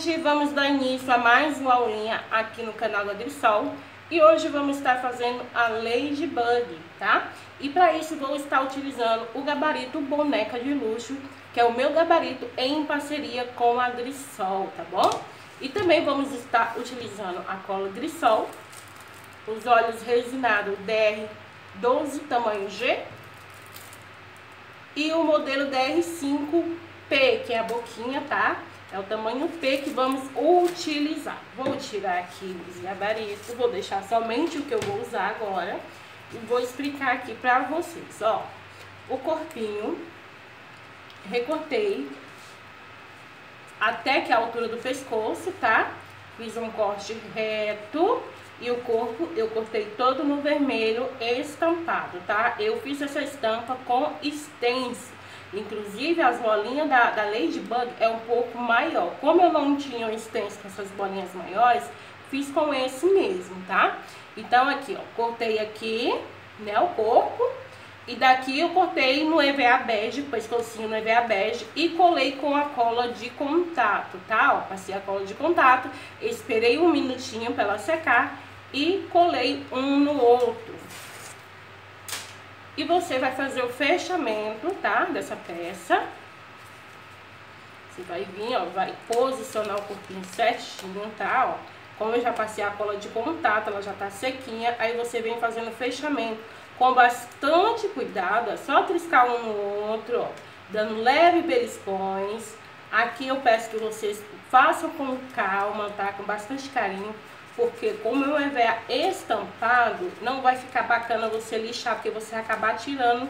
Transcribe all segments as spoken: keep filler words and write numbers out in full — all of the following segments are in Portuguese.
gente, vamos dar início a mais uma aulinha aqui no canal da Drisol. E hoje vamos estar fazendo a Ladybug, tá? E para isso vou estar utilizando o gabarito Boneca de Luxo, que é o meu gabarito em parceria com a Drisol, tá bom? E também vamos estar utilizando a cola Drisol, os olhos resinados D R doze tamanho G e o modelo D R cinco P, que é a boquinha, tá? É o tamanho P que vamos utilizar. Vou tirar aqui os gabaritos, vou deixar somente o que eu vou usar agora. E vou explicar aqui pra vocês, ó. O corpinho, recortei até que a altura do pescoço, tá? Fiz um corte reto e o corpo eu cortei todo no vermelho estampado, tá? Eu fiz essa estampa com stencil. Inclusive, as bolinhas da, da Ladybug é um pouco maior. Como eu não tinha um stencil com essas bolinhas maiores, fiz com esse mesmo, tá? Então, aqui, ó, cortei aqui, né, o corpo. E daqui eu cortei no E V A bege, pescocinho no E V A bege. E colei com a cola de contato, tá? Ó, passei a cola de contato, esperei um minutinho pra ela secar e colei um no outro. E você vai fazer o fechamento, tá? Dessa peça. Você vai vir, ó, vai posicionar o corpinho certinho, tá? Ó. Como eu já passei a cola de contato, ela já tá sequinha. Aí você vem fazendo o fechamento com bastante cuidado, ó. Só triscar um no outro, ó. Dando leve beliscões. Aqui eu peço que vocês façam com calma, tá? Com bastante carinho. Porque como eu E V A estampado, não vai ficar bacana você lixar, porque você vai acabar tirando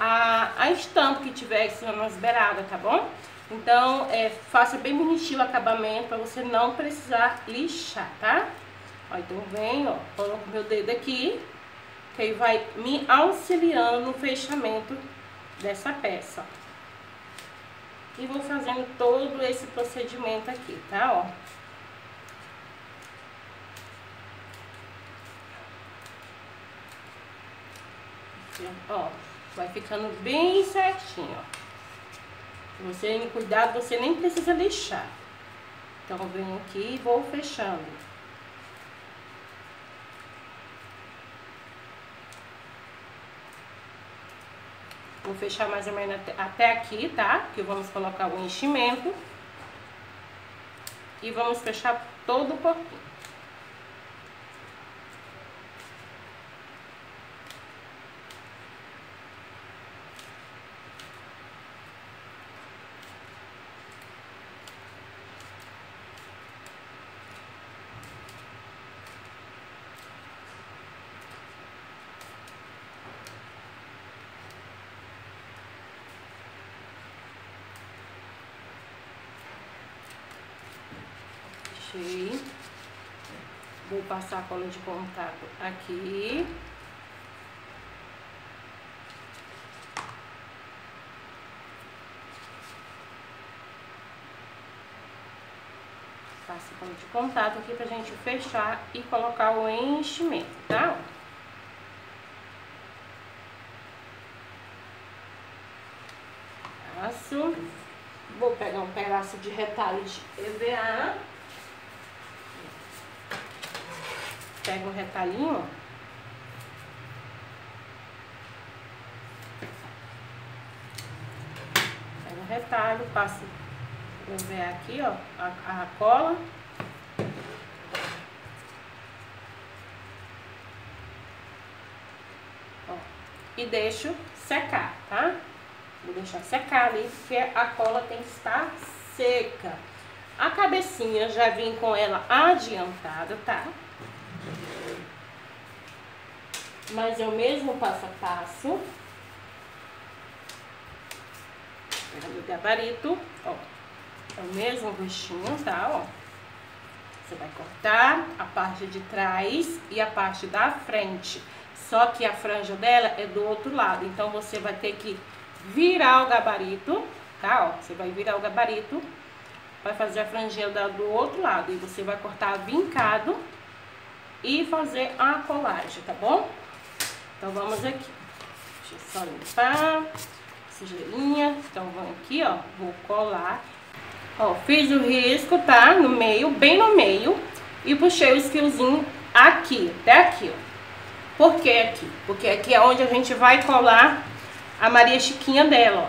a, a estampa que tiver aqui nas beiradas, tá bom? Então, é, faça bem bonitinho o acabamento pra você não precisar lixar, tá? Ó, então vem, ó, coloco meu dedo aqui, que aí vai me auxiliando no fechamento dessa peça, ó. E vou fazendo todo esse procedimento aqui, tá, ó. Ó, vai ficando bem certinho, ó. Você, cuidado, você nem precisa lixar. Então, eu venho aqui e vou fechando. Vou fechar mais ou menos até, até aqui, tá? Que vamos colocar o enchimento. E vamos fechar todo o corpinho. Vou passar a cola de contato aqui. Passa a cola de contato aqui pra gente fechar e colocar o enchimento, tá? Passo. Vou pegar um pedaço de retalho de E V A. Pega um retalhinho, ó. Pega um retalho, passa o E V A aqui, ó, a, a cola. Ó, e deixo secar, tá? Vou deixar secar ali, porque a cola tem que estar seca. A cabecinha já vim com ela adiantada, tá? Mas é o mesmo passo a passo. Pega meu gabarito, ó. É o mesmo rostinho, tá, ó. Você vai cortar a parte de trás e a parte da frente. Só que a franja dela é do outro lado. Então, você vai ter que virar o gabarito, tá, ó. Você vai virar o gabarito, vai fazer a franjinha do outro lado. E você vai cortar vincado e fazer a colagem, tá bom? Então, vamos aqui. Deixa eu só limpar. Sujeirinha. Então, vamos aqui, ó. Vou colar. Ó, fiz o risco, tá? No meio, bem no meio. E puxei o fiozinho aqui, até aqui, ó. Por que aqui? Porque aqui é onde a gente vai colar a Maria Chiquinha dela, ó.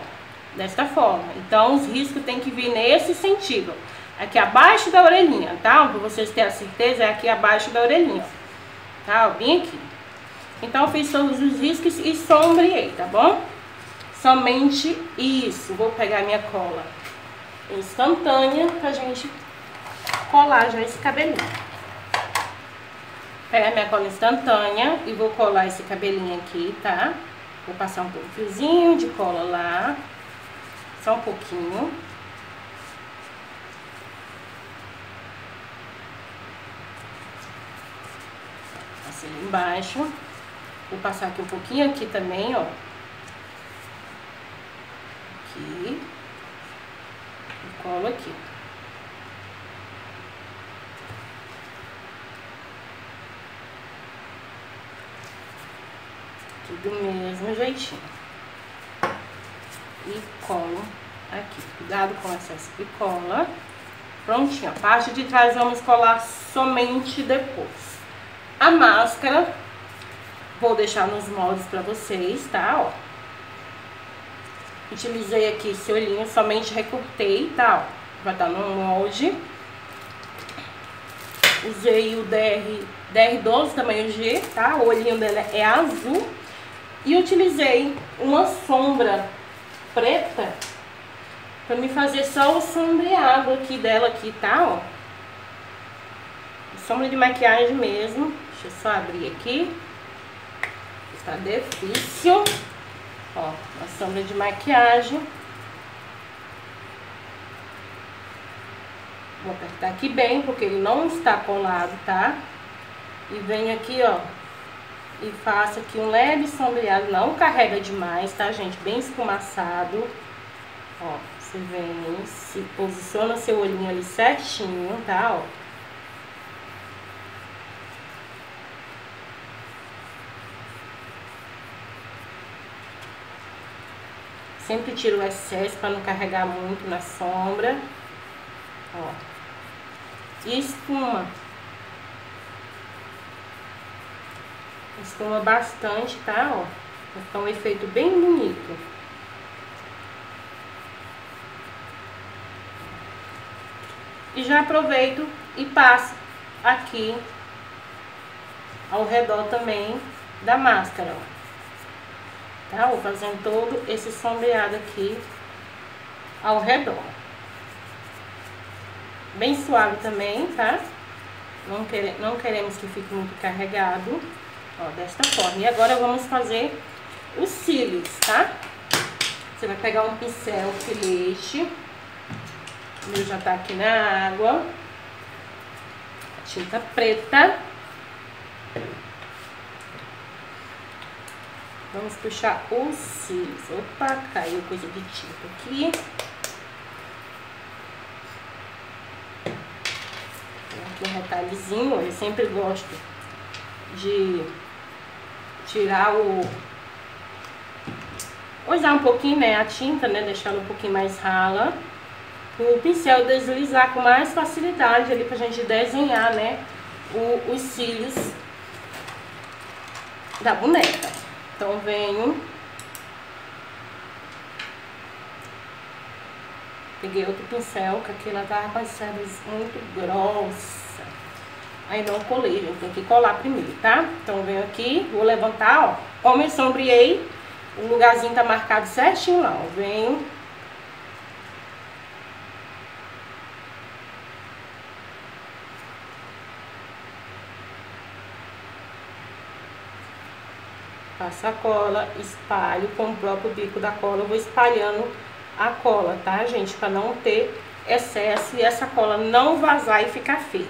Desta forma. Então, os riscos tem que vir nesse sentido, ó. Aqui abaixo da orelhinha, tá? Pra vocês terem a certeza, é aqui abaixo da orelhinha, ó. Tá? Ó, bem aqui. Então, eu fiz todos os riscos e sombreei, tá bom? Somente isso. Vou pegar minha cola instantânea pra gente colar já esse cabelinho. Pegar minha cola instantânea e vou colar esse cabelinho aqui, tá? Vou passar um pouquinho de cola lá. Só um pouquinho. Passei ali embaixo. Vou passar aqui um pouquinho aqui também, ó. Aqui. E colo aqui. Do mesmo jeitinho. E colo aqui. Cuidado com o excesso de cola. Prontinho. A parte de trás vamos colar somente depois. A máscara, vou deixar nos moldes pra vocês, tá? Ó. Utilizei aqui esse olhinho, somente recortei, tá? Ó. Vai estar no molde. Usei o D R doze, tamanho G, tá? O olhinho dela é azul. E utilizei uma sombra preta pra me fazer só o sombreado aqui dela aqui, tá, ó. Sombra de maquiagem mesmo. Deixa eu só abrir aqui. Tá difícil. Ó, a sombra de maquiagem. Vou apertar aqui bem, porque ele não está colado, tá? E vem aqui, ó. E faço aqui um leve sombreado, não carrega demais, tá, gente? Bem esfumaçado. Ó, você vem, se posiciona seu olhinho ali certinho, tá, ó. Sempre tiro o excesso pra não carregar muito na sombra. Ó. E esfuma. Esfuma bastante, tá, ó. Vai ficar um efeito bem bonito. E já aproveito e passo aqui ao redor também da máscara, ó. Tá, ó, fazendo todo esse sombreado aqui ao redor. Bem suave também, tá? Não, quere... Não queremos que fique muito carregado. Ó, desta forma. E agora vamos fazer os cílios, tá? Você vai pegar um pincel, um filete. O meu já tá aqui na água. Tinta preta. Vamos puxar os cílios. Opa, caiu coisa de tinta aqui. Aqui um retalhozinho, eu sempre gosto de tirar o... usar um pouquinho, né, a tinta, né, deixar ela um pouquinho mais rala. O pincel deslizar com mais facilidade ali pra gente desenhar, né, o, os cílios da boneca. Então, venho... peguei outro pincel, que aqui ela tava passando muito grossa. Aí não colei, gente, tem que colar primeiro, tá? Então, eu venho aqui, vou levantar, ó. Como eu sombreei, o lugarzinho tá marcado certinho lá, ó. Venho. Passo a cola, espalho com o próprio bico da cola. Eu vou espalhando a cola, tá, gente? Pra não ter excesso e essa cola não vazar e ficar feia.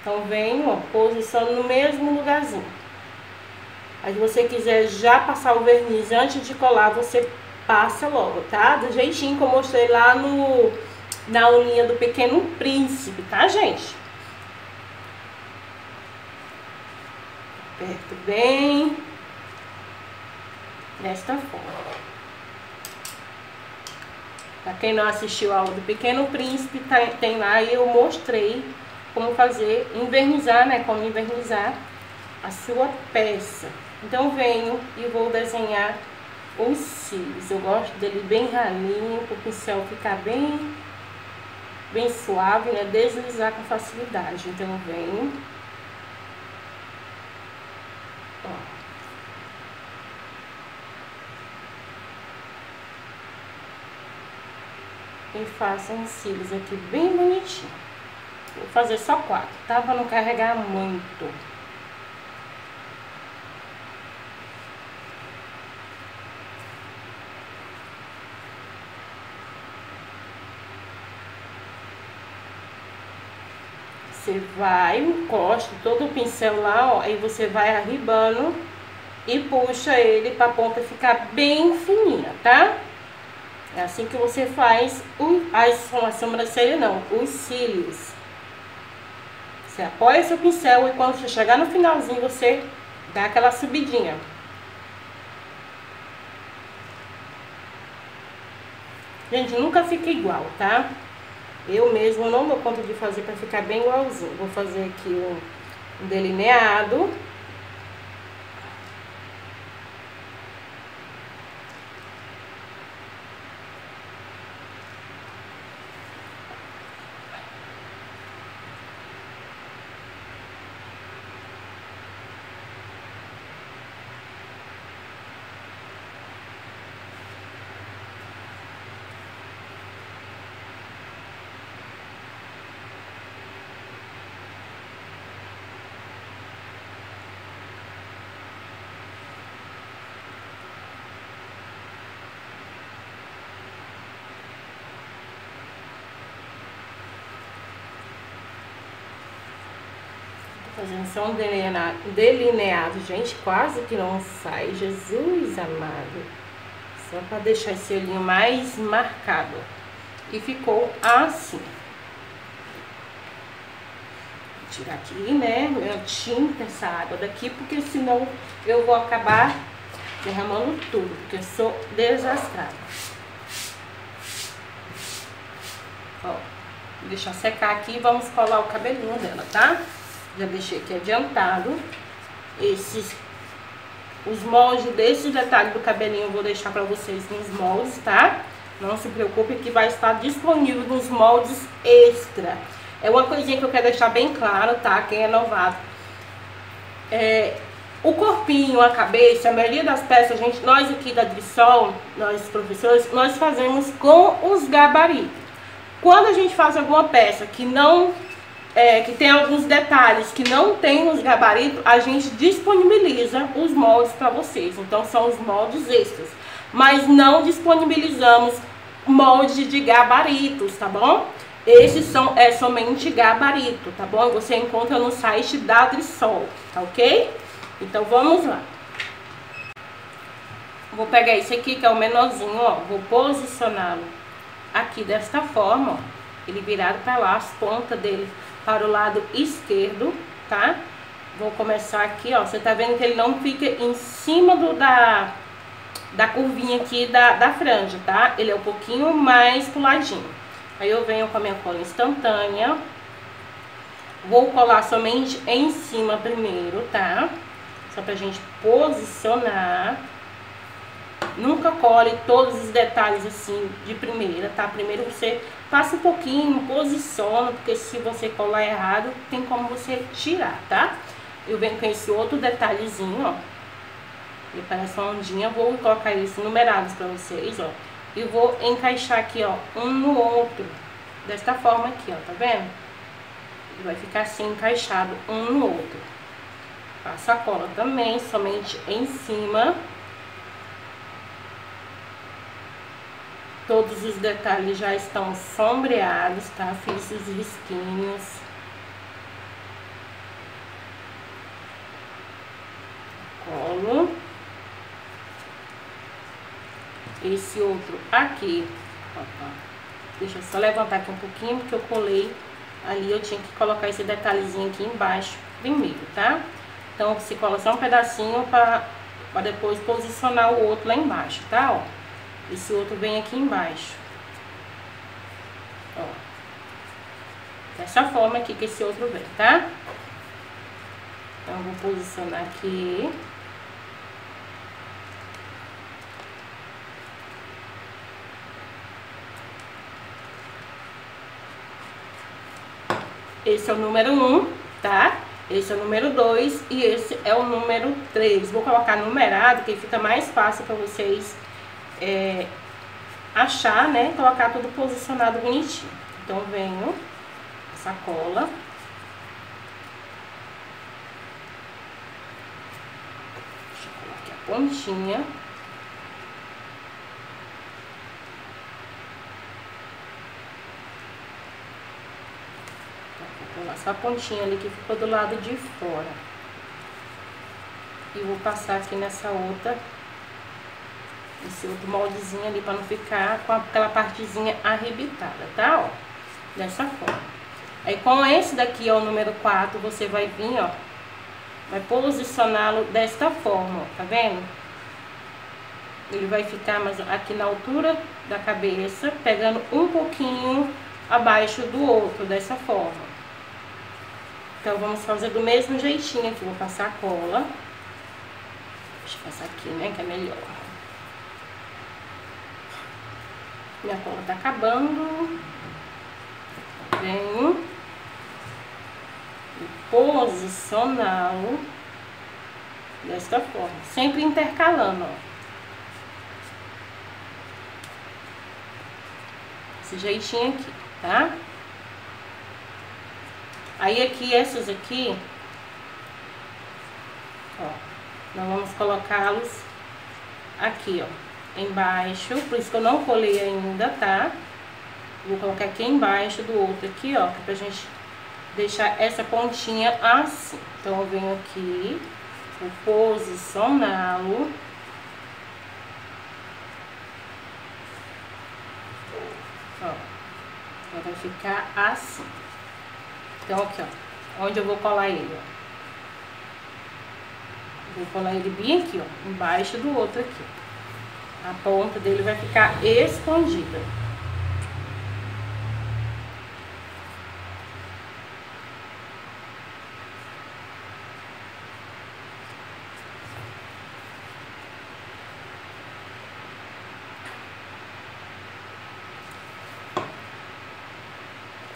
Então, venho, ó, posiciono no mesmo lugarzinho. Aí, se você quiser já passar o verniz antes de colar, você passa logo, tá? Do jeitinho que eu mostrei lá no, na aulinha do Pequeno Príncipe, tá, gente? Aperto bem. Desta forma. Pra quem não assistiu a aula do Pequeno Príncipe, tá, tem lá e eu mostrei como fazer, invernizar, né? Como invernizar a sua peça. Então venho e vou desenhar os cílios. Eu gosto dele bem ralinho, para o pincel ficar bem, bem suave, né? Deslizar com facilidade. Então venho. Ó. E faço uns cílios aqui bem bonitinho. Vou fazer só quatro, tá? Pra não carregar muito. Você vai, encosta todo o pincel lá, ó. Aí você vai arribando e puxa ele pra ponta ficar bem fininha, tá? É assim que você faz o, as, a sobrancelha, não, os cílios. Você apoia seu pincel e quando você chegar no finalzinho, você dá aquela subidinha. Gente, nunca fica igual, tá? Eu mesmo não dou conta de fazer pra ficar bem igualzinho. Vou fazer aqui um delineado. Fazendo só um delineado, delineado, gente, quase que não sai, Jesus amado. Só pra deixar esse olhinho mais marcado. E ficou assim. Vou tirar aqui, né, minha tinta, essa água daqui, porque senão eu vou acabar derramando tudo, porque eu sou desastrada. Ó, vou deixar secar aqui e vamos colar o cabelinho dela, tá? Já deixei aqui adiantado. Esses, os moldes desse detalhe do cabelinho eu vou deixar pra vocês nos moldes, tá? Não se preocupe que vai estar disponível nos moldes extra. É uma coisinha que eu quero deixar bem claro, tá? Quem é novato. É, o corpinho, a cabeça, a maioria das peças, gente, nós aqui da Drisol, nós professores, nós fazemos com os gabaritos. Quando a gente faz alguma peça que não... É, que tem alguns detalhes que não tem nos gabaritos, a gente disponibiliza os moldes para vocês. Então, são os moldes extras. Mas não disponibilizamos molde de gabaritos, tá bom? Esses são é, somente gabarito, tá bom? Você encontra no site da Drisol, tá ok? Então, vamos lá. Vou pegar esse aqui, que é o menorzinho, ó. Vou posicioná-lo aqui desta forma, ó. Ele virado para lá, as pontas dele... para o lado esquerdo, tá? Vou começar aqui, ó. Você tá vendo que ele não fica em cima do, da, da curvinha aqui da, da franja, tá? Ele é um pouquinho mais pro ladinho. Aí eu venho com a minha cola instantânea. Vou colar somente em cima primeiro, tá? Só pra gente posicionar. Nunca cole todos os detalhes assim de primeira, tá? Primeiro você passa um pouquinho, posiciona, porque se você colar errado, tem como você tirar, tá? Eu venho com esse outro detalhezinho, ó. Ele parece uma ondinha, vou colocar eles numerados pra vocês, ó. E vou encaixar aqui, ó, um no outro. Desta forma aqui, ó, tá vendo? Ele vai ficar assim, encaixado um no outro. Passa a cola também, somente em cima. Todos os detalhes já estão sombreados, tá? Fiz os risquinhos. Colo. Esse outro aqui. Opa. Deixa eu só levantar aqui um pouquinho, porque eu colei ali. Eu tinha que colocar esse detalhezinho aqui embaixo primeiro, tá? Então, se cola só um pedacinho pra, pra depois posicionar o outro lá embaixo, tá? Ó. Esse outro vem aqui embaixo. Ó. Dessa forma aqui que esse outro vem, tá? Então, vou posicionar aqui. Esse é o número um, tá? Esse é o número dois e esse é o número três. Vou colocar numerado, que fica mais fácil pra vocês é, achar, né? Colocar tudo posicionado bonitinho. Então, venho essa cola. Deixa eu colocar aqui a pontinha. Essa pontinha ali que ficou do lado de fora. E vou passar aqui nessa outra, esse outro moldezinho ali, pra não ficar com aquela partezinha arrebitada, tá? Ó, dessa forma. Aí com esse daqui, ó, o número quatro, você vai vir, ó, vai posicioná-lo desta forma, ó, tá vendo? Ele vai ficar mais aqui na altura da cabeça, pegando um pouquinho abaixo do outro, dessa forma. Então, vamos fazer do mesmo jeitinho aqui. Vou passar a cola. Deixa eu passar aqui, né? Que é melhor. Minha cola tá acabando. Venho. E posicioná-lo desta forma. Sempre intercalando, ó. Esse jeitinho aqui, tá? Aí aqui, essas aqui, ó, nós vamos colocá-los aqui, ó, embaixo, por isso que eu não colei ainda, tá? Vou colocar aqui embaixo do outro aqui, ó, pra gente deixar essa pontinha assim. Então, eu venho aqui, vou posicioná-lo. Ó, ela vai ficar assim. Então, aqui, ó, onde eu vou colar ele, ó. Vou colar ele bem aqui, ó, embaixo do outro aqui. A ponta dele vai ficar escondida.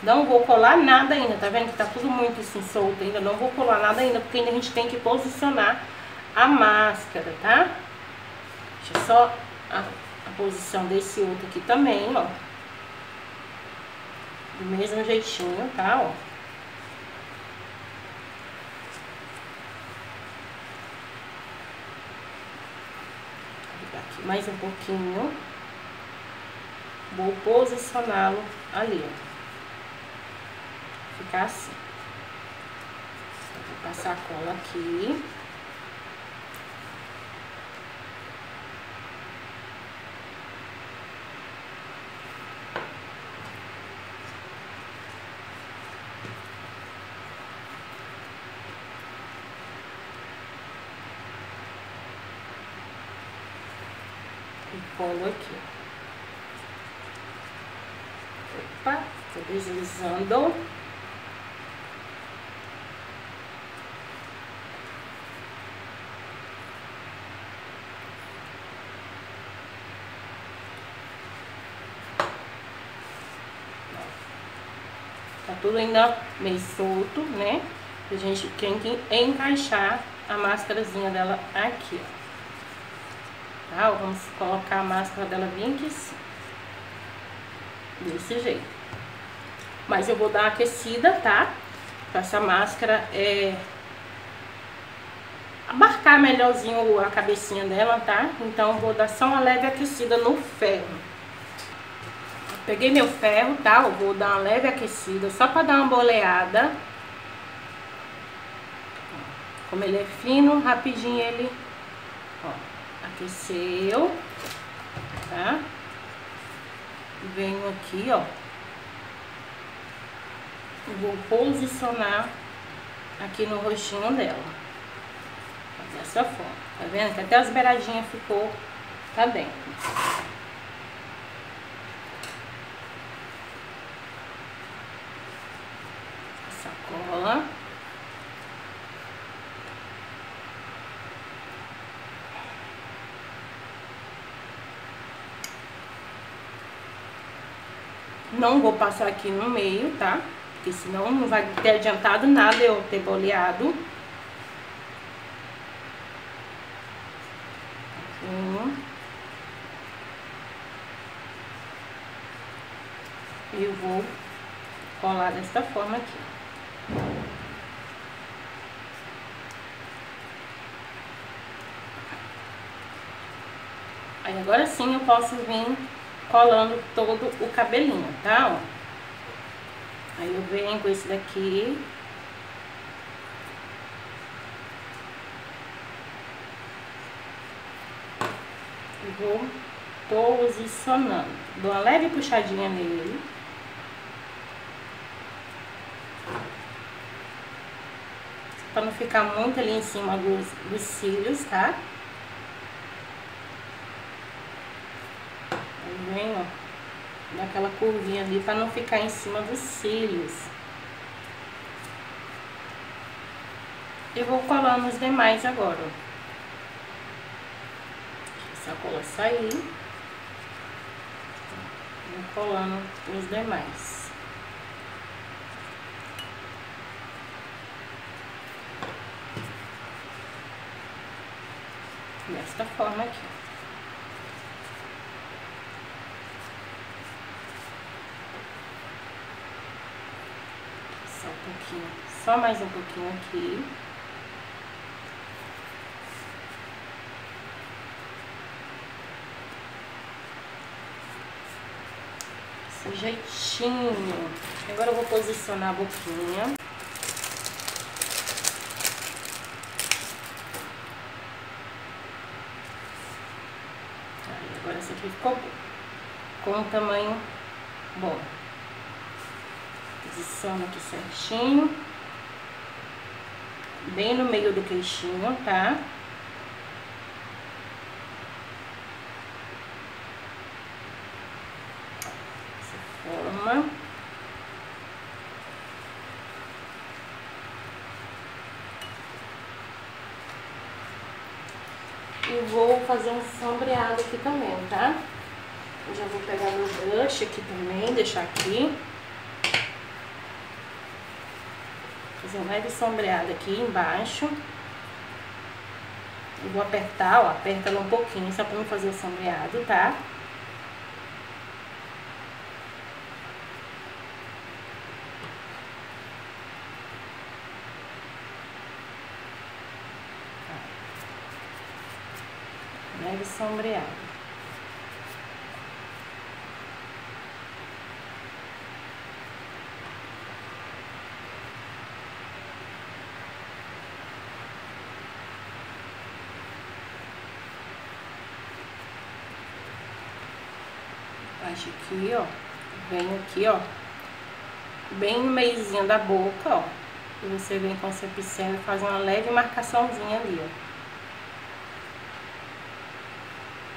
Não vou colar nada ainda, tá vendo que tá tudo muito assim solto ainda, não vou colar nada ainda, porque ainda a gente tem que posicionar a máscara, tá? Deixa eu só a, a posição desse outro aqui também, ó. Do mesmo jeitinho, tá? Ó. Vou pegar aqui mais um pouquinho. Vou posicioná-lo ali, ó. Ficar assim. Vou passar a cola aqui. E colo aqui. Opa, tô deslizando. Tudo ainda meio solto, né? A gente tem que encaixar a máscarazinha dela aqui, ó. Tá? Vamos colocar a máscara dela bem aqui assim. Desse jeito. Mas eu vou dar uma aquecida, tá? Pra essa máscara é... abarcar melhorzinho a cabecinha dela, tá? Então, vou dar só uma leve aquecida no ferro. Peguei meu ferro, tá? Eu vou dar uma leve aquecida, só pra dar uma boleada. Como ele é fino, rapidinho ele, ó, aqueceu, tá? Venho aqui, ó. Vou posicionar aqui no rostinho dela. Dessa forma, tá vendo? Que até as beiradinhas ficou, tá dentro. sacola. Não vou passar aqui no meio, tá? Porque senão não vai ter adiantado nada eu ter boleado. Eu vou colar desta forma aqui. Aí agora sim eu posso vir colando todo o cabelinho, tá? Ó. Aí eu venho com esse daqui. E vou posicionando. Dou uma leve puxadinha nele. Pra não ficar muito ali em cima dos, dos cílios, tá? Aí vem, ó, dá aquela curvinha ali pra não ficar em cima dos cílios. Eu vou colando os demais agora, ó. Deixa a sacola sair. Vou colando os demais. Desta forma aqui. Só um pouquinho, só mais um pouquinho aqui. Esse jeitinho. Agora eu vou posicionar a boquinha. Aqui ficou com um tamanho bom. Posiciono aqui certinho, bem no meio do queixinho, tá? Dessa forma. E vou fazer um sombreado aqui também, tá? Eu já vou pegar meu brush aqui também, deixar aqui. Fazer um leve sombreado aqui embaixo. Eu vou apertar, ó, aperta ela um pouquinho, só pra não fazer o sombreado, tá? Leve sombreado. Acho aqui, ó. Venho aqui, ó. Bem no meiozinho da boca, ó. E você vem com seu pincel e faz uma leve marcaçãozinha ali, ó.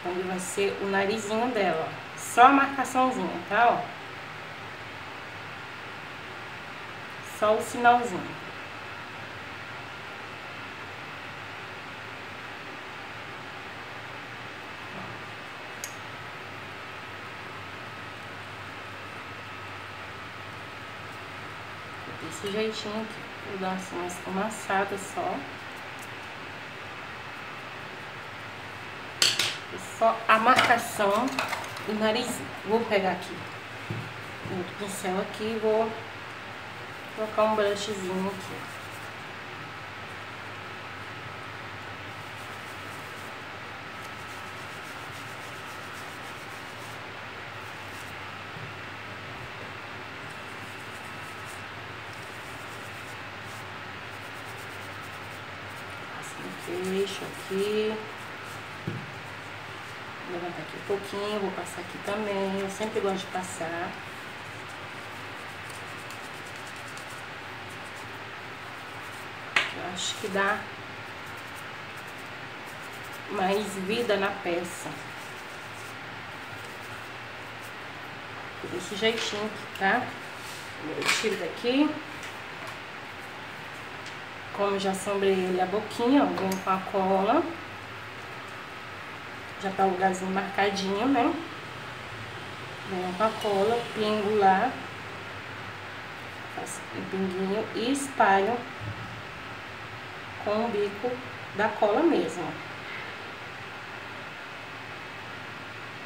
Onde vai ser o narizinho dela, ó. Só a marcaçãozinha, tá? Ó. Só o sinalzinho. Desse jeitinho aqui. Vou dar assim uma esfumaçada só. Só a marcação do narizinho. Vou pegar aqui outro pincel aqui e vou colocar um brushzinho aqui. Assim, deixo aqui. Vou levantar aqui um pouquinho, vou passar aqui também. Eu sempre gosto de passar. Eu acho que dá mais vida na peça. Desse jeitinho aqui, tá? Eu tiro daqui. Como eu já sombrei ele a boquinha, ó, vem com a cola. Já tá o lugarzinho marcadinho, né? Vem com a cola, pingo lá. Faço um pinguinho e espalho com o bico da cola mesmo.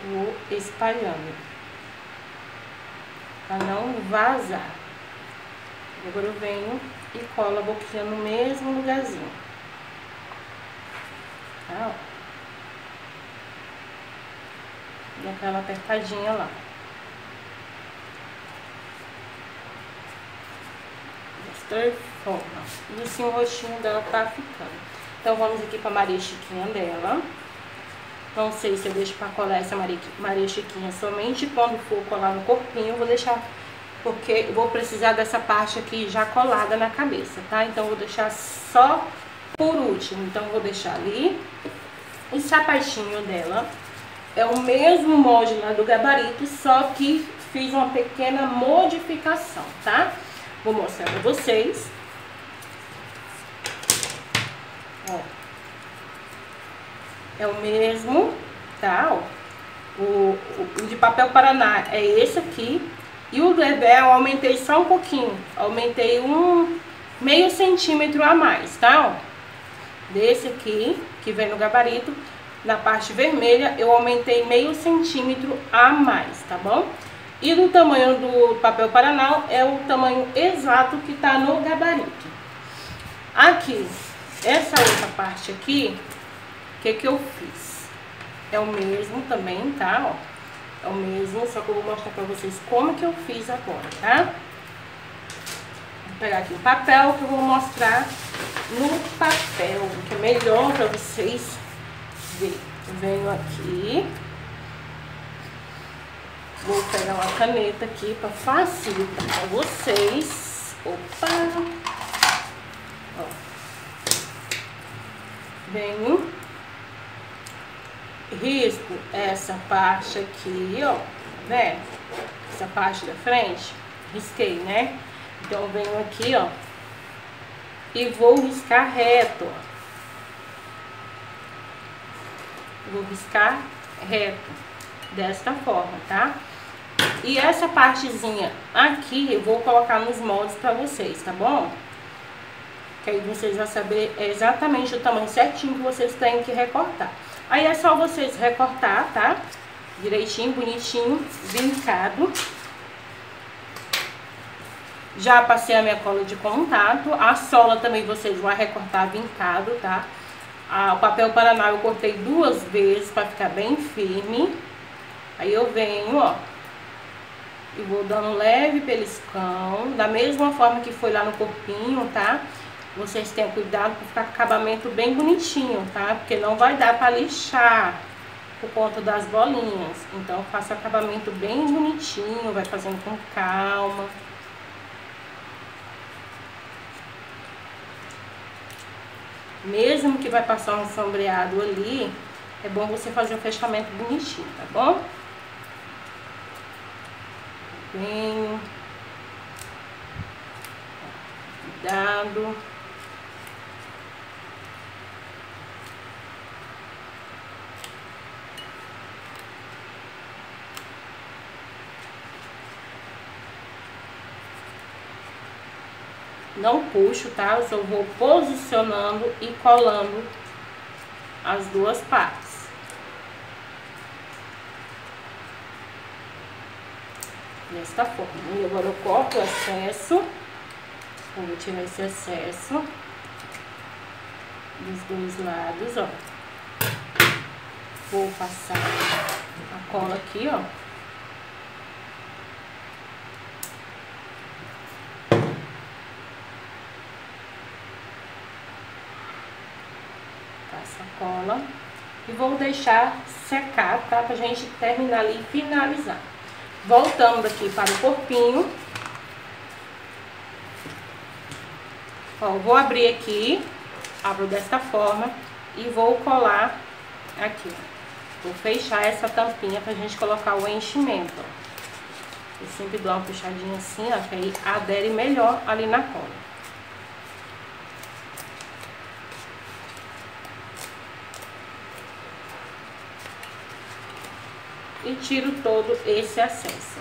Vou espalhando para não vazar. Agora eu venho e colo a boquinha no mesmo lugarzinho, tá? Dá aquela apertadinha lá. Desta forma. E assim o rostinho dela tá ficando. Então vamos aqui pra Maria Chiquinha dela. Não sei se eu deixo pra colar essa Maria Chiquinha somente quando for colar no corpinho. Eu vou deixar, porque eu vou precisar dessa parte aqui já colada na cabeça, tá? Então eu vou deixar só por último. Então eu vou deixar ali. O sapatinho dela é o mesmo molde lá do gabarito, só que fiz uma pequena modificação, tá? Vou mostrar pra vocês. Ó. É o mesmo, tá? Ó. O, o de papel Paraná é esse aqui. E o do EVA eu aumentei só um pouquinho. Aumentei um meio centímetro a mais, tá? Ó. Desse aqui, que vem no gabarito. Na parte vermelha, eu aumentei meio centímetro a mais, tá bom? E do tamanho do papel Paraná, é o tamanho exato que tá no gabarito. Aqui, essa outra parte aqui, o que que eu fiz? É o mesmo também, tá? Ó, é o mesmo, só que eu vou mostrar pra vocês como que eu fiz agora, tá? Vou pegar aqui o papel, que eu vou mostrar no papel, que é melhor pra vocês... Venho aqui, vou pegar uma caneta aqui para facilitar para vocês. Opa! Ó. Venho, risco essa parte aqui, ó, tá vendo? Essa parte da frente, risquei, né? Então venho aqui, ó, e vou riscar reto, ó. Vou riscar reto, desta forma, tá? E essa partezinha aqui eu vou colocar nos moldes pra vocês, tá bom? Que aí vocês vão saber exatamente o tamanho certinho que vocês têm que recortar. Aí é só vocês recortar, tá? Direitinho, bonitinho, vincado. Já passei a minha cola de contato. A sola também vocês vão recortar vincado, tá? Ah, o papel Paraná eu cortei duas vezes para ficar bem firme. Aí eu venho, ó, e vou dando um leve beliscão. Da mesma forma que foi lá no corpinho, tá? Vocês tenham cuidado para ficar com acabamento bem bonitinho, tá? Porque não vai dar para lixar por conta das bolinhas. Então faça o acabamento bem bonitinho, vai fazendo com calma. Mesmo que vai passar um sombreado ali, é bom você fazer um fechamento bonitinho, tá bom? Bem... Cuidado. Não puxo, tá? Eu só vou posicionando e colando as duas partes. Desta forma. E agora eu corto o excesso. Vou tirar esse excesso dos dois lados, ó. Vou passar a cola aqui, ó. Cola e vou deixar secar, tá? Pra gente terminar ali e finalizar. Voltamos aqui para o corpinho. Ó, vou abrir aqui, abro desta forma e vou colar aqui. Vou fechar essa tampinha pra gente colocar o enchimento, ó. Eu sempre dou uma puxadinha assim, ó, que aí adere melhor ali na cola. e tiro todo esse excesso.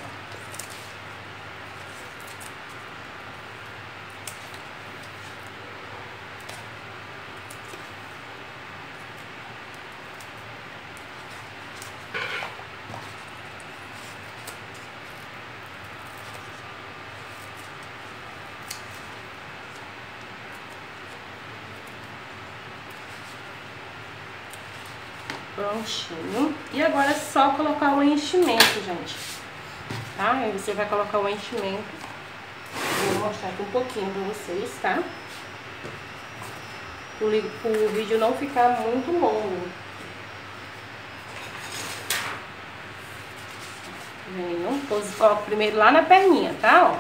Prontinho. E agora é só colocar o enchimento, gente. Tá? Aí você vai colocar o enchimento. Vou mostrar aqui um pouquinho pra vocês, tá? Pro, pro vídeo não ficar muito longo. Vendo? Pôs, ó, primeiro lá na perninha, tá? Ó.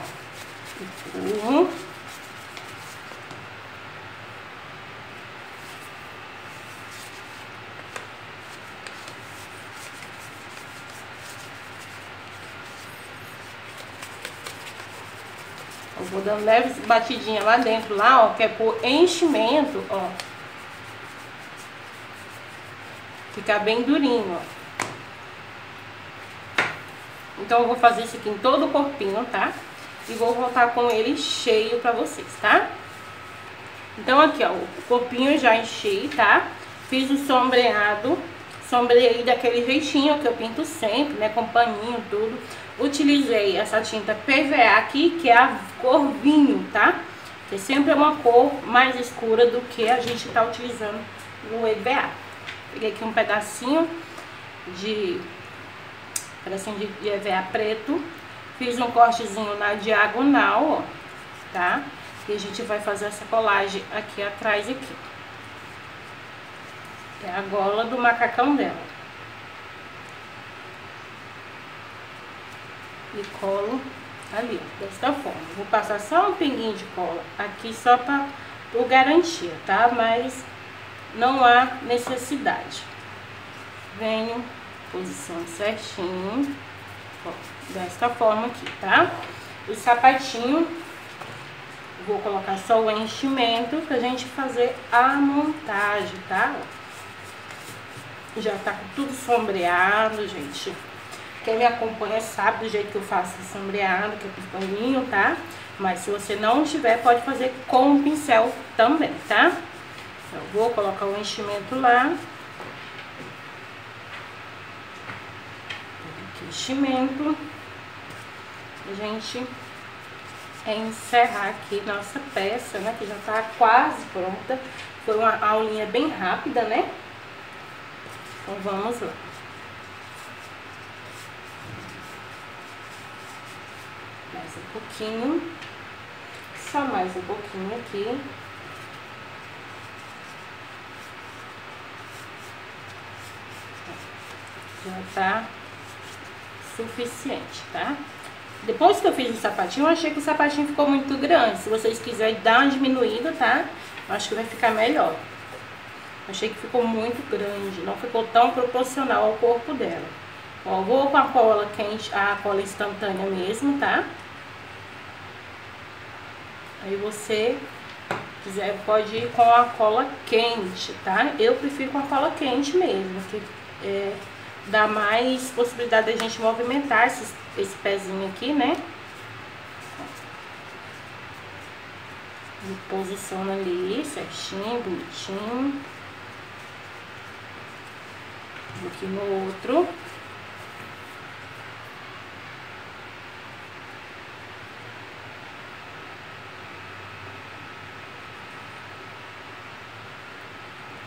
Empurro. Vou dando leves batidinha lá dentro, lá, ó, que é por enchimento, ó. Ficar bem durinho, ó. Então eu vou fazer isso aqui em todo o corpinho, tá? E vou voltar com ele cheio pra vocês, tá? Então aqui, ó, o corpinho já enchi, tá? Fiz o sombreado, sombreei daquele jeitinho que eu pinto sempre, né? Com paninho, tudo. Utilizei essa tinta P V A aqui, que é a cor vinho, tá? Que sempre é uma cor mais escura do que a gente tá utilizando no E V A. Peguei aqui um pedacinho de, um pedacinho de, de E V A preto. Fiz um cortezinho na diagonal, ó, tá? E a gente vai fazer essa colagem aqui atrás, aqui. É a gola do macacão dela. E colo ali, desta forma. Vou passar só um pinguinho de cola aqui só para por garantia, tá? Mas não há necessidade. Venho, posição certinho, ó, desta forma aqui, tá? O sapatinho, vou colocar só o enchimento pra gente fazer a montagem, tá? Já tá com tudo sombreado, gente. Quem me acompanha sabe do jeito que eu faço sombreado, que é com paninho, tá? Mas se você não tiver, pode fazer com o pincel também, tá? Então, vou colocar o enchimento lá. Aqui, enchimento. A gente encerrar aqui nossa peça, né? Que já tá quase pronta. Foi uma aulinha bem rápida, né? Então, vamos lá. Mais um pouquinho, só mais um pouquinho aqui. Já tá suficiente, tá? Depois que eu fiz o sapatinho, eu achei que o sapatinho ficou muito grande. Se vocês quiserem dar uma diminuída, tá? Eu acho que vai ficar melhor. Eu achei que ficou muito grande, não ficou tão proporcional ao corpo dela. Ó, vou com a cola quente, a cola instantânea mesmo, tá? Aí você quiser, pode ir com a cola quente, tá? Eu prefiro com a cola quente mesmo, que é, dá mais possibilidade da gente movimentar esses, esse pezinho aqui, né? E posiciona ali certinho, bonitinho. Vou aqui no outro.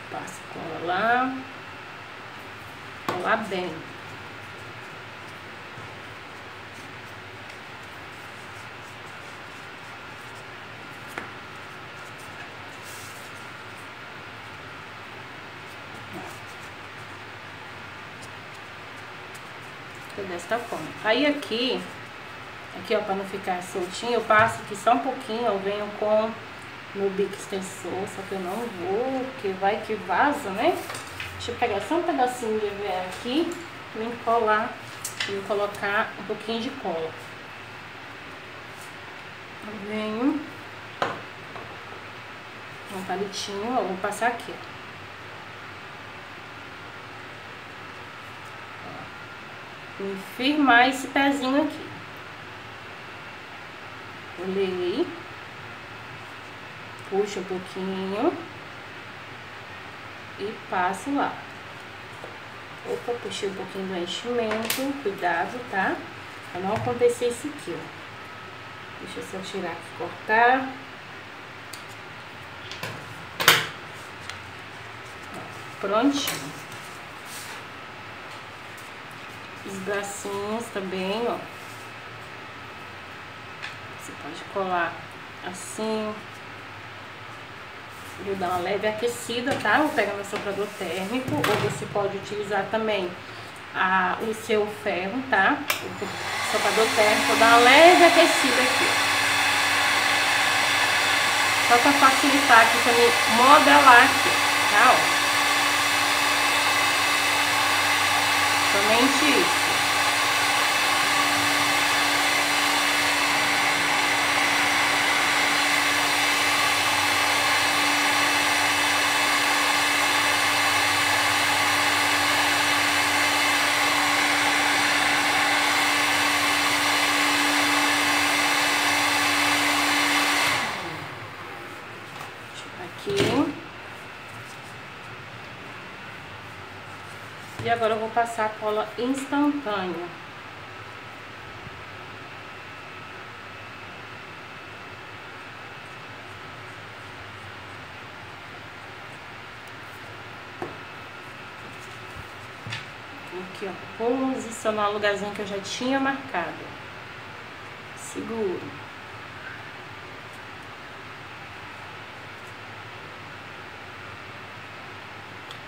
Passa a cola lá, colar bem. Fica desta forma. Aí aqui, aqui ó, pra não ficar soltinho, eu passo aqui só um pouquinho, eu venho com meu bico extensor, só que eu não vou, porque vai que vaza, né? Deixa eu pegar só um pedacinho de E V A aqui, vim colar e colocar um pouquinho de cola. Venho um palitinho, ó, vou passar aqui. Ó. Vou firmar esse pezinho aqui. Olhei. Puxa um pouquinho. E passo lá. Opa, puxei um pouquinho do enchimento. Cuidado, tá? Pra não acontecer isso aqui, ó. Deixa eu só tirar aqui e cortar. Prontinho. Os bracinhos também, ó. Você pode colar assim. Eu vou dar uma leve aquecida, tá? Vou pegar meu soprador térmico. Ou você pode utilizar também a, o seu ferro, tá? O soprador térmico. Vou dar uma leve aquecida aqui. Só pra facilitar aqui, pra me modelar aqui, tá? Ó. Somente isso. E agora eu vou passar a cola instantânea. Aqui, ó. Vou posicionar o lugarzinho que eu já tinha marcado. Seguro.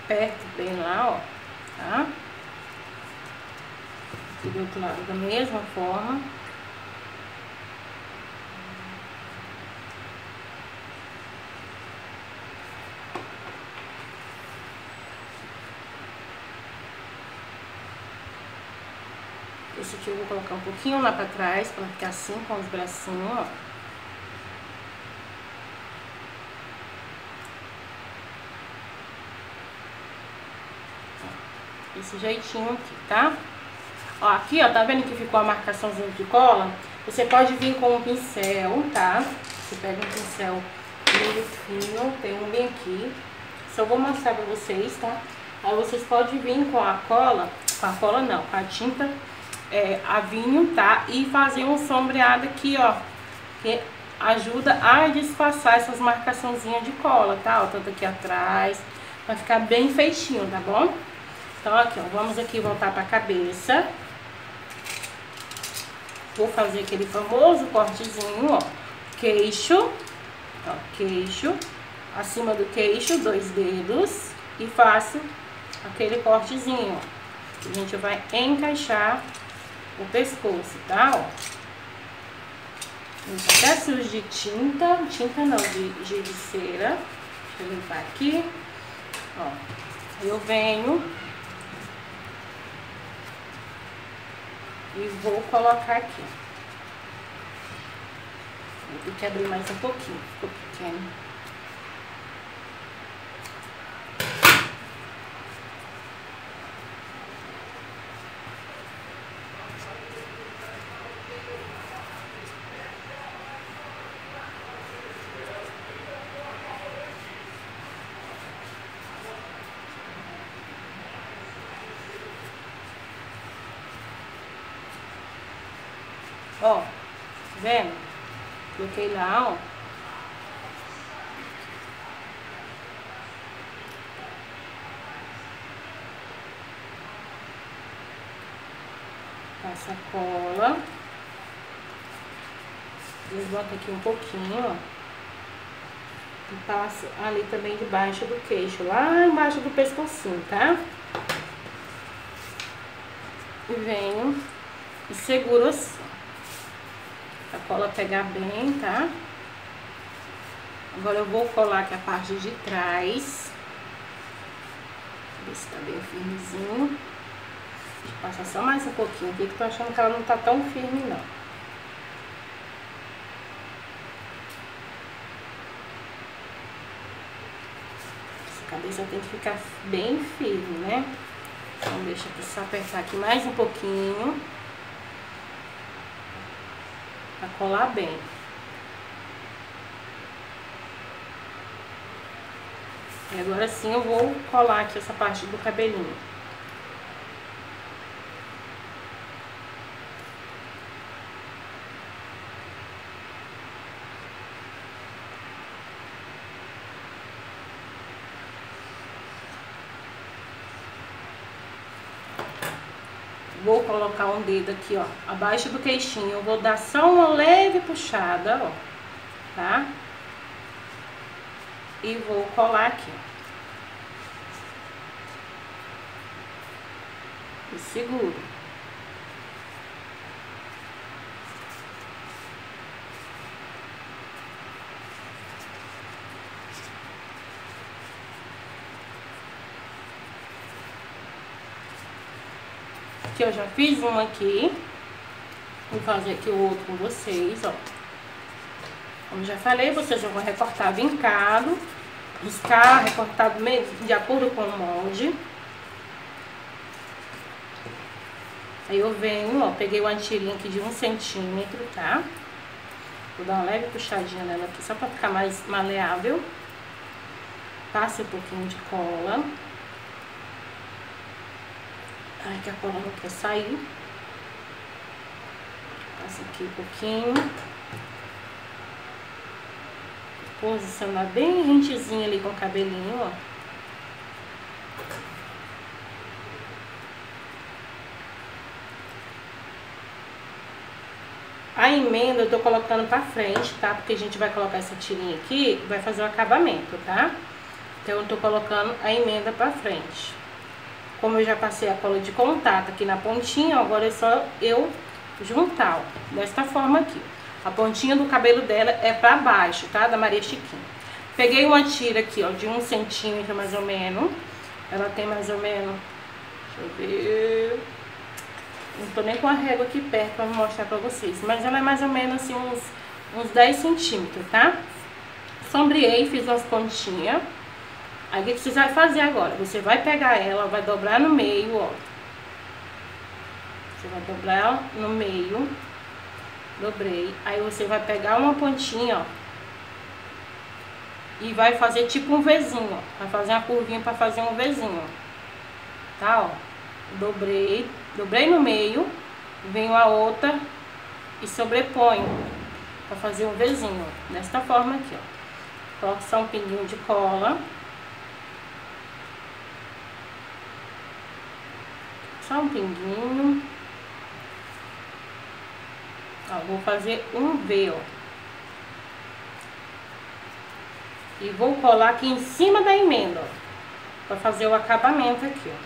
Perto bem lá, ó. Tá? Aqui do outro lado da mesma forma. Esse aqui eu vou colocar um pouquinho lá pra trás, pra ficar assim com os bracinhos, ó. Desse jeitinho aqui, tá? Ó, aqui, ó, tá vendo que ficou a marcaçãozinha de cola? Você pode vir com um pincel, tá? Você pega um pincel meio fino, tem um bem aqui. Só vou mostrar pra vocês, tá? Aí vocês podem vir com a cola, com a cola não, com a tinta é, a vinho, tá? E fazer um sombreado aqui, ó, que ajuda a disfarçar essas marcaçãozinhas de cola, tá? Ó, tanto aqui atrás, vai ficar bem feitinho, tá bom? Então, aqui, ó, vamos aqui voltar pra cabeça. Vou fazer aquele famoso cortezinho, ó. Queixo, ó, queixo. Acima do queixo, dois dedos. E faço aquele cortezinho, ó. A gente vai encaixar o pescoço, tá, ó. Excessos de tinta, tinta não, de, de, de cera. Deixa eu limpar aqui, ó. Eu venho... E vou colocar aqui. Vou ter que abrir mais um pouquinho, ficou pequeno. Ó, tá vendo? Coloquei lá, ó. Passa a cola. Levanta aqui um pouquinho, ó. E passa ali também debaixo do queixo, lá embaixo do pescocinho, tá? E venho e seguro assim. A cola pegar bem, tá? Agora eu vou colar aqui a parte de trás. Ver se tá bem firmezinho. Deixa eu passar só mais um pouquinho aqui, que eu tô achando que ela não tá tão firme, não. Essa cabeça tem que ficar bem firme, né? Então deixa aqui, só apertar aqui mais um pouquinho pra colar bem. E agora sim eu vou colar aqui essa parte do cabelinho. Vou colocar um dedo aqui, ó, abaixo do queixinho. Eu vou dar só uma leve puxada, ó, tá? E vou colar aqui. E seguro. Aqui eu já fiz uma aqui. Vou fazer aqui o outro com vocês, ó. Como já falei, vocês já vão recortar vincado, riscar, recortar de acordo com o molde. Aí eu venho, ó, peguei uma tirinha aqui de um centímetro, tá? Vou dar uma leve puxadinha nela aqui, só pra ficar mais maleável. Passa um pouquinho de cola. Ai, que a cola não quer sair. Passa aqui um pouquinho. Posicionar bem rentezinho ali com o cabelinho, ó. A emenda eu tô colocando pra frente, tá? Porque a gente vai colocar essa tirinha aqui e vai fazer o acabamento, tá? Então eu tô colocando a emenda pra frente. Como eu já passei a cola de contato aqui na pontinha, agora é só eu juntar, ó, desta forma aqui. A pontinha do cabelo dela é pra baixo, tá? Da Maria Chiquinha. Peguei uma tira aqui, ó, de um centímetro mais ou menos. Ela tem mais ou menos... Deixa eu ver... Não tô nem com a régua aqui perto pra mostrar pra vocês. Mas ela é mais ou menos, assim, uns, uns dez centímetros, tá? Sombreei, fiz umas pontinhas. Aí o que vocês vão fazer agora? Você vai pegar ela, vai dobrar no meio, ó. Você vai dobrar no meio... Dobrei, aí você vai pegar uma pontinha, ó, e vai fazer tipo um Vzinho, ó, vai fazer uma curvinha pra fazer um Vzinho, ó, tá, ó, dobrei, dobrei no meio, venho a outra e sobreponho, pra fazer um Vzinho, ó, desta forma aqui, ó, coloco só um pinguinho de cola, só um pinguinho. Ó, vou fazer um V, ó. E vou colar aqui em cima da emenda, ó. Pra fazer o acabamento aqui, ó.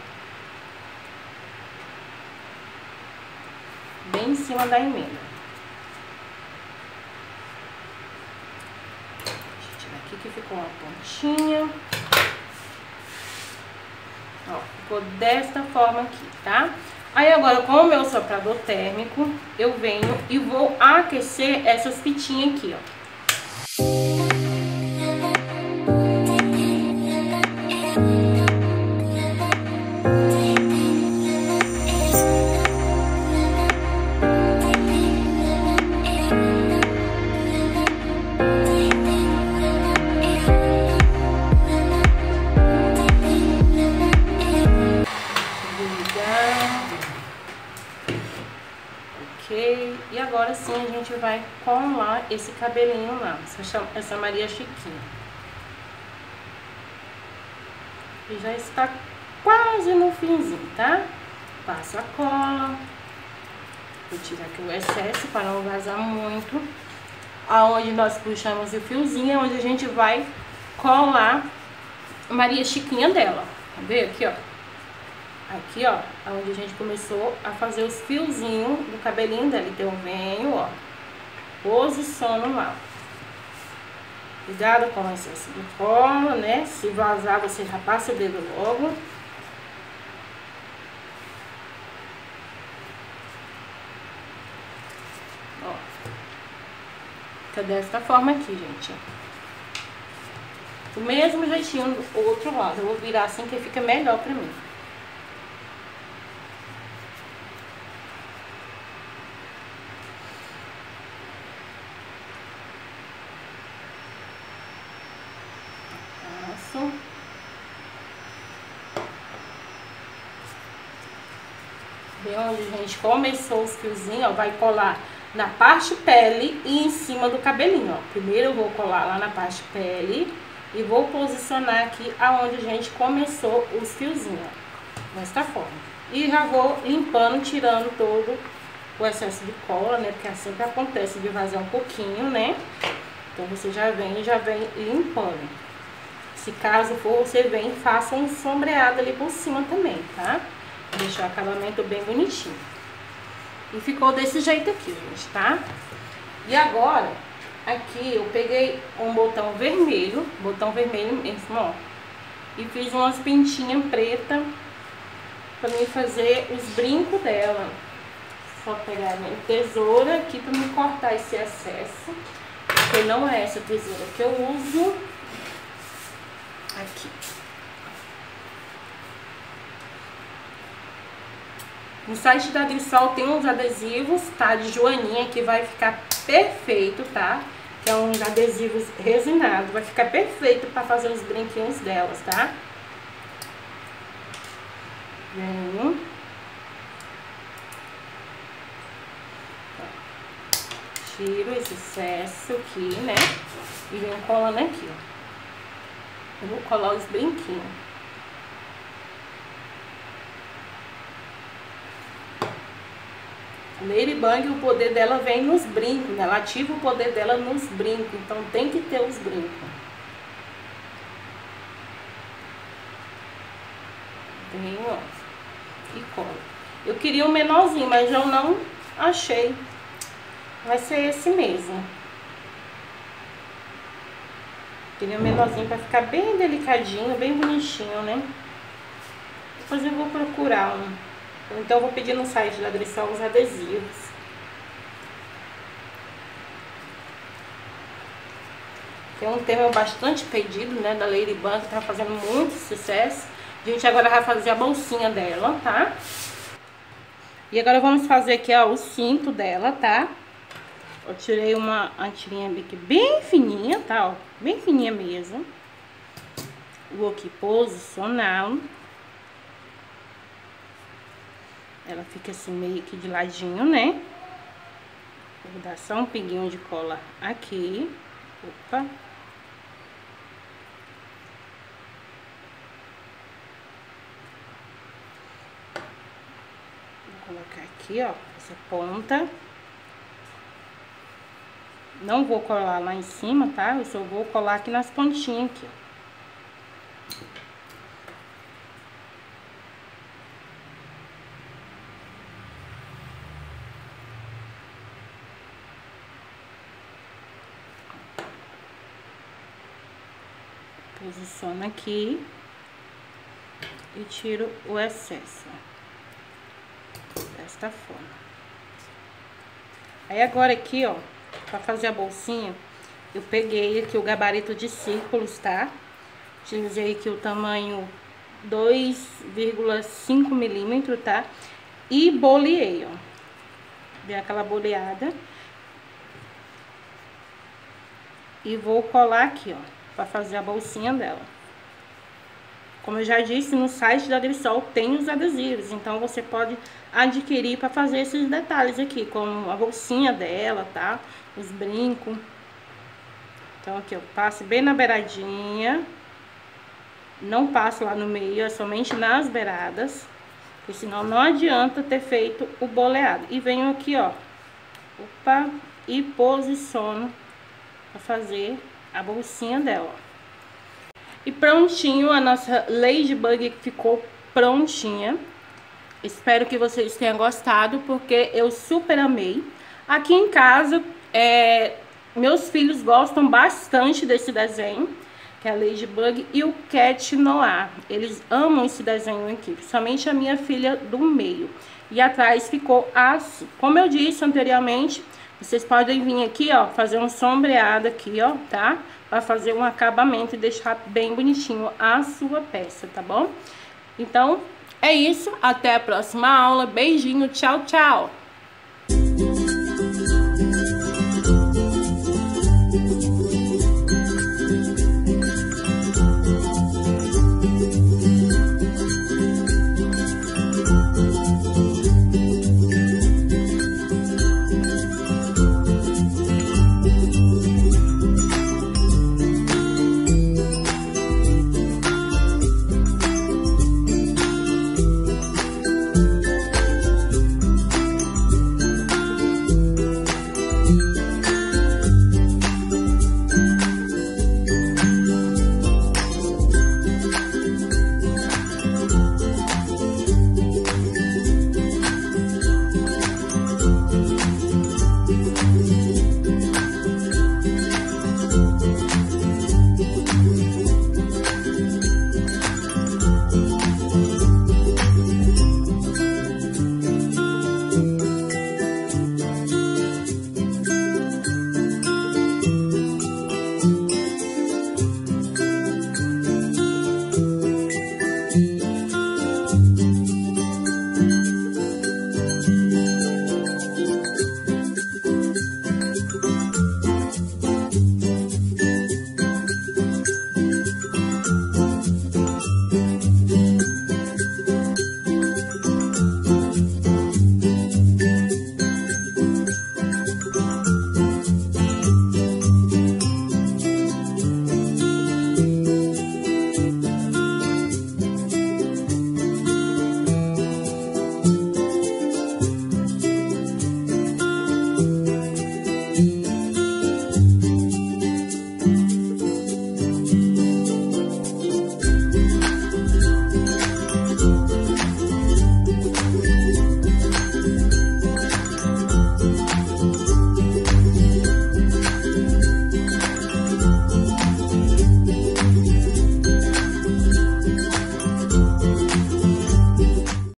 Bem em cima da emenda. Deixa eu tirar aqui que ficou uma pontinha. Ó, ficou desta forma aqui, tá? Aí agora, com o meu soprador térmico, eu venho e vou aquecer essas fitinhas aqui, ó. E agora sim a gente vai colar esse cabelinho lá, essa Maria Chiquinha. E já está quase no finzinho, tá? Passo a cola. Vou tirar aqui o excesso para não vazar muito. Aonde nós puxamos o fiozinho é onde a gente vai colar a Maria Chiquinha dela. Tá vendo aqui, ó? Aqui, ó, onde a gente começou a fazer os fiozinhos do cabelinho dela. Então, eu venho, ó, posiciono lá. Cuidado com o excesso de cola, né? Se vazar, você já passa o dedo logo. Ó. Fica desta forma aqui, gente, ó. Do mesmo jeitinho do outro lado. Eu vou virar assim que fica melhor pra mim. Viu? A gente começou os fiozinhos, ó, vai colar na parte pele e em cima do cabelinho, ó. Primeiro eu vou colar lá na parte pele e vou posicionar aqui aonde a gente começou os fiozinhos, ó. Desta forma. E já vou limpando, tirando todo o excesso de cola, né? Porque assim que acontece de vazar um pouquinho, né? Então você já vem, já vem limpando. Se caso for, você vem e faça um sombreado ali por cima também, tá? Deixar o acabamento bem bonitinho. E ficou desse jeito aqui, gente, tá? E agora, aqui eu peguei um botão vermelho, botão vermelho mesmo, ó. E fiz umas pintinhas pretas pra mim fazer os brincos dela. Só pegar a minha tesoura aqui pra me cortar esse excesso. Porque não é essa tesoura que eu uso. Aqui. No site da Drisol tem uns adesivos, tá? De joaninha, que vai ficar perfeito, tá? Que é uns adesivos resinados. Vai ficar perfeito pra fazer os brinquinhos delas, tá? Venho. Tiro esse excesso aqui, né? E venho colando aqui, ó. Eu vou colar os brinquinhos. Ladybug, o poder dela vem nos brincos, né? Ela ativa o poder dela nos brincos, então tem que ter os brincos. Venho, ó, e colo. Eu queria um menorzinho, mas eu não achei. Vai ser esse mesmo. Queria um menorzinho pra ficar bem delicadinho, bem bonitinho, né? Depois eu vou procurar um. Ou então eu vou pedir no site da Drisol os adesivos. Tem um tema bastante pedido, né? Da Ladybug, que tá fazendo muito sucesso. A gente agora vai fazer a bolsinha dela, tá? E agora vamos fazer aqui, ó, o cinto dela, tá? Eu tirei uma antirinha bem fininha, tá, ó, bem fininha mesmo. Vou aqui posicionar. Ela fica assim meio que de ladinho, né? Vou dar só um pinguinho de cola aqui. Opa. Vou colocar aqui, ó, essa ponta. Não vou colar lá em cima, tá? Eu só vou colar aqui nas pontinhas aqui. Posiciono aqui e tiro o excesso desta forma. Aí agora aqui, ó, pra fazer a bolsinha, eu peguei aqui o gabarito de círculos, tá? Utilizei aqui o tamanho dois vírgula cinco milímetros, tá? E boleei, ó. Dei aquela boleada. E vou colar aqui, ó, pra fazer a bolsinha dela. Como eu já disse, no site da Drisol tem os adesivos, então você pode adquirir pra fazer esses detalhes aqui, como a bolsinha dela, tá? Os brincos. Então aqui eu passo bem na beiradinha. Não passo lá no meio, é somente nas beiradas. Porque senão não adianta ter feito o boleado. E venho aqui, ó. Opa! E posiciono pra fazer a bolsinha dela. E prontinho, a nossa Ladybug ficou prontinha. Espero que vocês tenham gostado, porque eu super amei. Aqui em casa, é, meus filhos gostam bastante desse desenho, que é a Ladybug, e o Cat Noir. Eles amam esse desenho aqui, principalmente a minha filha do meio. E atrás ficou assim. Como eu disse anteriormente, vocês podem vir aqui, ó, fazer um sombreado aqui, ó, tá? Pra fazer um acabamento e deixar bem bonitinho a sua peça, tá bom? Então, é isso, até a próxima aula, beijinho, tchau, tchau!